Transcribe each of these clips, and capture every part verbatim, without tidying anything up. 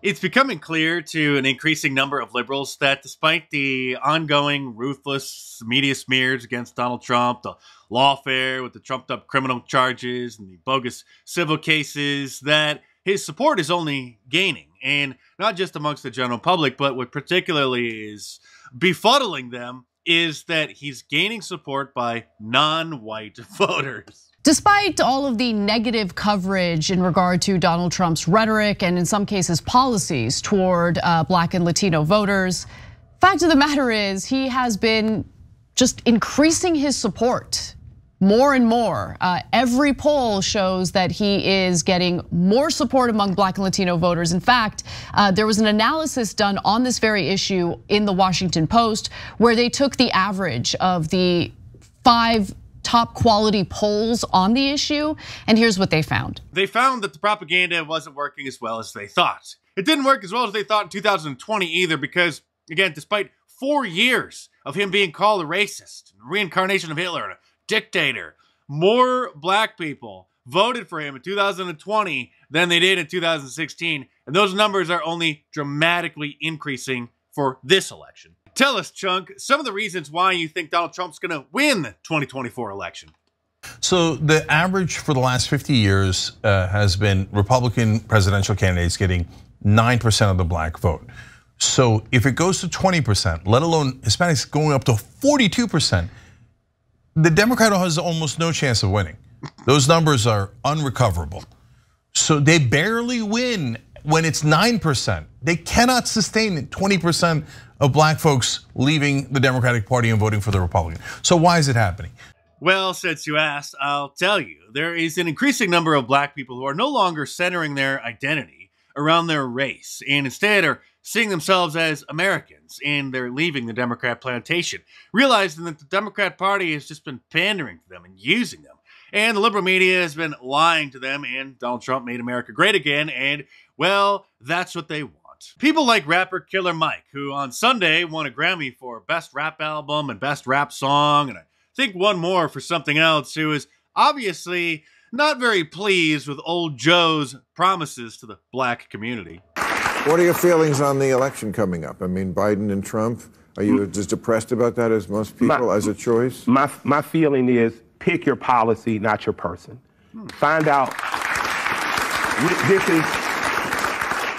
It's becoming clear to an increasing number of liberals that despite the ongoing ruthless media smears against Donald Trump, the lawfare with the trumped-up criminal charges and the bogus civil cases, that his support is only gaining, and not just amongst the general public, but what particularly is befuddling them is that he's gaining support by non-white voters. Despite all of the negative coverage in regard to Donald Trump's rhetoric and in some cases policies toward Black and Latino voters, fact of the matter is he has been just increasing his support more and more. Every poll shows that he is getting more support among Black and Latino voters. In fact, there was an analysis done on this very issue in the Washington Post where they took the average of the five top quality polls on the issue, and here's what they found. They found that the propaganda wasn't working as well as they thought. It didn't work as well as they thought in two thousand twenty either, because again, despite four years of him being called a racist, reincarnation of Hitler, a dictator, more Black people voted for him in two thousand twenty than they did in two thousand sixteen, and those numbers are only dramatically increasing for this election. Tell us, Chunk, some of the reasons why you think Donald Trump's gonna win the twenty twenty-four election. So the average for the last fifty years has been Republican presidential candidates getting nine percent of the Black vote. So if it goes to twenty percent, let alone Hispanics going up to forty-two percent, the Democrat has almost no chance of winning. Those numbers are unrecoverable. So they barely win when it's nine percent. They cannot sustain twenty percent of Black folks leaving the Democratic Party and voting for the Republican. So why is it happening? Well, since you asked, I'll tell you. There is an increasing number of Black people who are no longer centering their identity around their race, and instead are seeing themselves as Americans, and they're leaving the Democrat plantation, realizing that the Democrat Party has just been pandering to them and using them. And the liberal media has been lying to them, and Donald Trump made America great again, and well, that's what they want. People like rapper Killer Mike, who on Sunday won a Grammy for Best Rap Album and Best Rap Song, and I think one more for something else, who is obviously not very pleased with old Joe's promises to the Black community. What are your feelings on the election coming up? I mean, Biden and Trump, are you mm. as depressed about that as most people, my, as a choice? My, my feeling is pick your policy, not your person. Mm. Find out this is...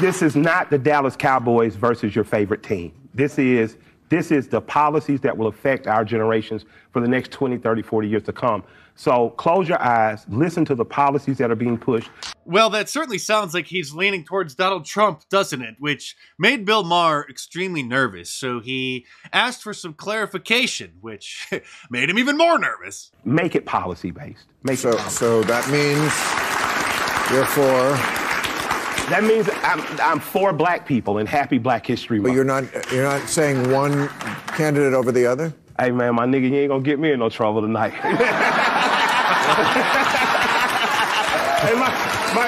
This is not the Dallas Cowboys versus your favorite team. This is, this is the policies that will affect our generations for the next twenty, thirty, forty years to come. So close your eyes, listen to the policies that are being pushed. Well, that certainly sounds like he's leaning towards Donald Trump, doesn't it? Which made Bill Maher extremely nervous. So he asked for some clarification, which made him even more nervous. Make it policy-based. Make so, it policy-based. So that means, therefore... That means I'm, I'm for Black people and happy Black History Month. But you're not, you're not saying one candidate over the other? Hey, man, my nigga, you ain't gonna get me in no trouble tonight. Hey, my, my,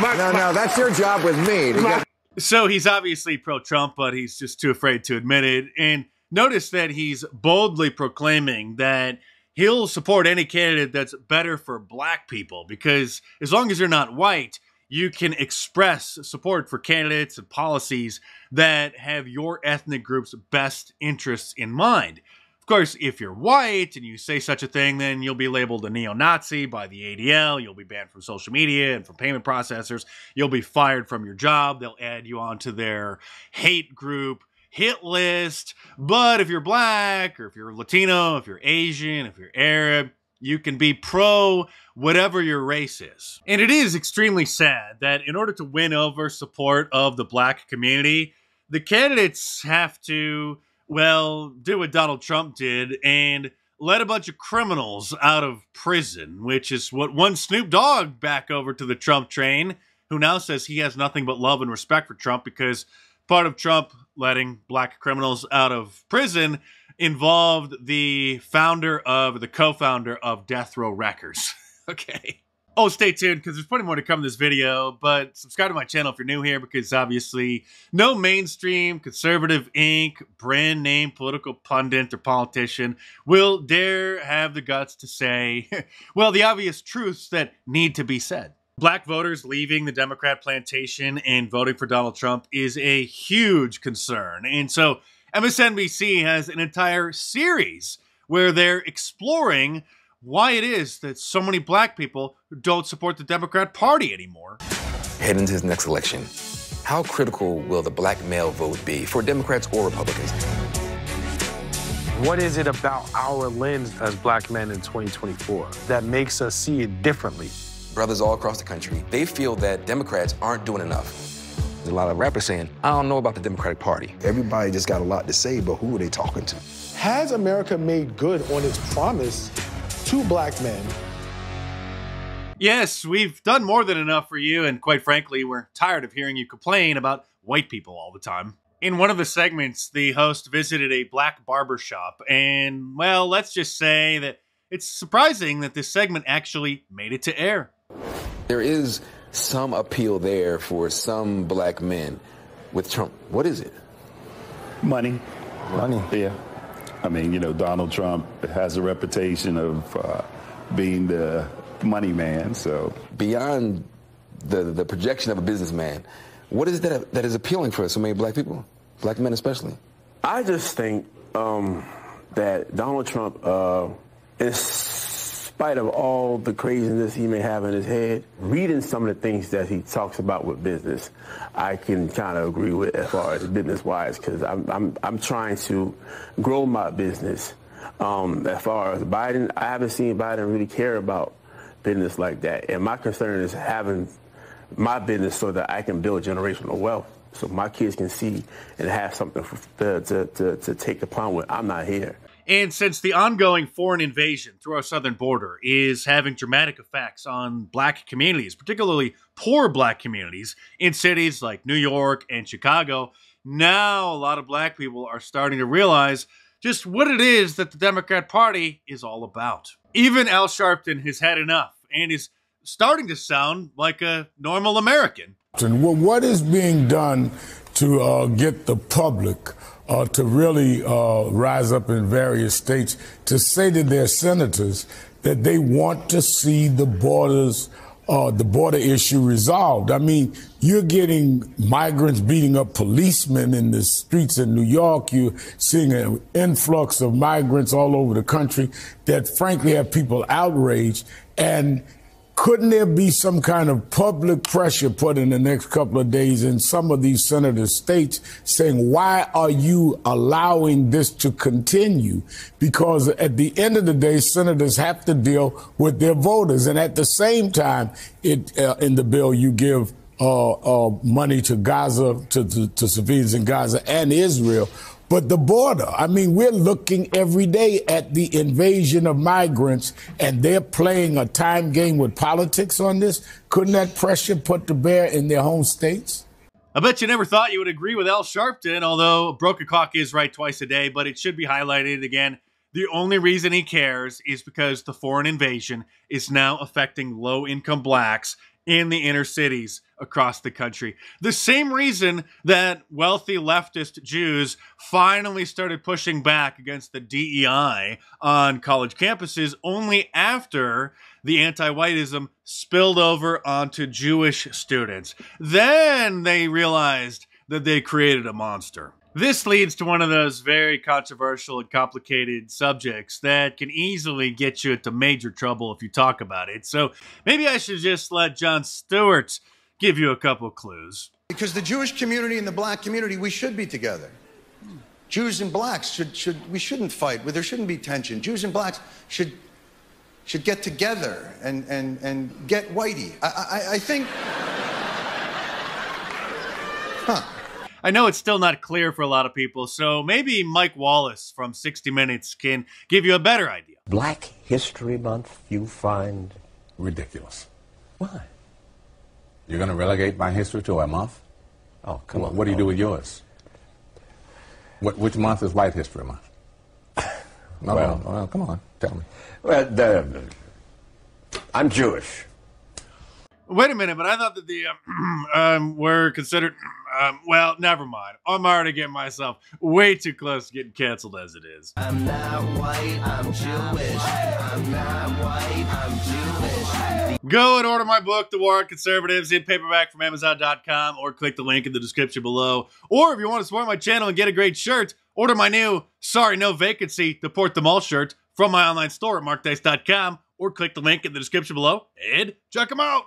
my, no, my, no, that's your job with me. To my, get so he's obviously pro-Trump, but he's just too afraid to admit it. And notice that he's boldly proclaiming that he'll support any candidate that's better for Black people, because as long as you're not white, you can express support for candidates and policies that have your ethnic group's best interests in mind. Of course, if you're white and you say such a thing, then you'll be labeled a neo-Nazi by the A D L. You'll be banned from social media and from payment processors. You'll be fired from your job. They'll add you onto their hate group hit list. But if you're Black, or if you're Latino, if you're Asian, if you're Arab, you can be pro whatever your race is. And it is extremely sad that in order to win over support of the Black community, the candidates have to, well, do what Donald Trump did and let a bunch of criminals out of prison, which is what won Snoop Dogg back over to the Trump train, who now says he has nothing but love and respect for Trump because part of Trump letting Black criminals out of prison involved the founder of, the co-founder of Death Row Records. Okay. Oh, stay tuned, because there's plenty more to come in this video, but subscribe to my channel if you're new here, because obviously no mainstream, conservative ink, brand name political pundit or politician will dare have the guts to say, well, the obvious truths that need to be said. Black voters leaving the Democrat plantation and voting for Donald Trump is a huge concern. And so M S N B C has an entire series where they're exploring why it is that so many black people don't support the Democrat Party anymore. Heading into this next election, how critical will the black male vote be for Democrats or Republicans? What is it about our lens as black men in twenty twenty-four that makes us see it differently? Brothers all across the country, they feel that Democrats aren't doing enough. There's a lot of rappers saying, I don't know about the Democratic Party. Everybody just got a lot to say, but who are they talking to? Has America made good on its promise to black men? Yes, we've done more than enough for you, and quite frankly, we're tired of hearing you complain about white people all the time. In one of the segments, the host visited a black barbershop, and, well, let's just say that it's surprising that this segment actually made it to air. There is some appeal there for some black men with Trump. What is it? Money. Money. Yeah. I mean, you know, Donald Trump has a reputation of uh, being the money man, so. Beyond the, the projection of a businessman, what is that that is appealing for so many black people, black men especially? I just think um, that Donald Trump, uh, in spite of all the craziness he may have in his head, reading some of the things that he talks about with business, I can kind of agree with as far as business-wise, because I'm, I'm, I'm trying to grow my business. Um, as far as Biden, I haven't seen Biden really care about business like that. And my concern is having my business so that I can build generational wealth, so my kids can see and have something to, to, to, to take upon when I'm not here. And since the ongoing foreign invasion through our southern border is having dramatic effects on black communities, particularly poor black communities in cities like New York and Chicago, now a lot of black people are starting to realize just what it is that the Democrat Party is all about. Even Al Sharpton has had enough and is starting to sound like a normal American. Well, what is being done to uh, get the public Uh, to really uh, rise up in various states to say to their senators that they want to see the borders, uh, the border issue resolved? I mean, you're getting migrants beating up policemen in the streets in New York. You're seeing an influx of migrants all over the country that frankly have people outraged. And couldn't there be some kind of public pressure put in the next couple of days in some of these senator states saying, why are you allowing this to continue? Because at the end of the day, senators have to deal with their voters. And at the same time, it uh, in the bill, you give uh, uh, money to Gaza, to, to, to civilians in Gaza and Israel. But the border, I mean, we're looking every day at the invasion of migrants, and they're playing a time game with politics on this. Couldn't that pressure put to bear in their home states? I bet you never thought you would agree with Al Sharpton, although broken clock is right twice a day, but it should be highlighted again. The only reason he cares is because the foreign invasion is now affecting low-income blacks in the inner cities across the country. The same reason that wealthy leftist Jews finally started pushing back against the D E I on college campuses only after the anti-whiteism spilled over onto Jewish students. Then they realized that they created a monster. This leads to one of those very controversial and complicated subjects that can easily get you into major trouble if you talk about it. So maybe I should just let Jon Stewart give you a couple clues. Because the Jewish community and the black community, we should be together. Jews and blacks should, should we shouldn't fight. There shouldn't be tension. Jews and blacks should should get together and, and, and get whitey. I, I, I think... Huh. I know it's still not clear for a lot of people, so maybe Mike Wallace from sixty minutes can give you a better idea. Black History Month you find ridiculous. Why? You're going to relegate my history to a month? Oh, come well, on. What do you do with yours? What, which month is White History Month? No, well, no, no, come on. Tell me. Well, the, I'm Jewish. Wait a minute, but I thought that the uh, um, were considered. Um, well, never mind. I'm already getting myself way too close to getting canceled as it is. I'm not white, I'm Jewish. I'm not white, I'm Jewish. Go and order my book, The War on Conservatives, in paperback from Amazon dot com, or click the link in the description below. Or if you want to support my channel and get a great shirt, order my new Sorry No Vacancy Deport Them All shirt from my online store at Mark Dice dot com, or click the link in the description below and check them out.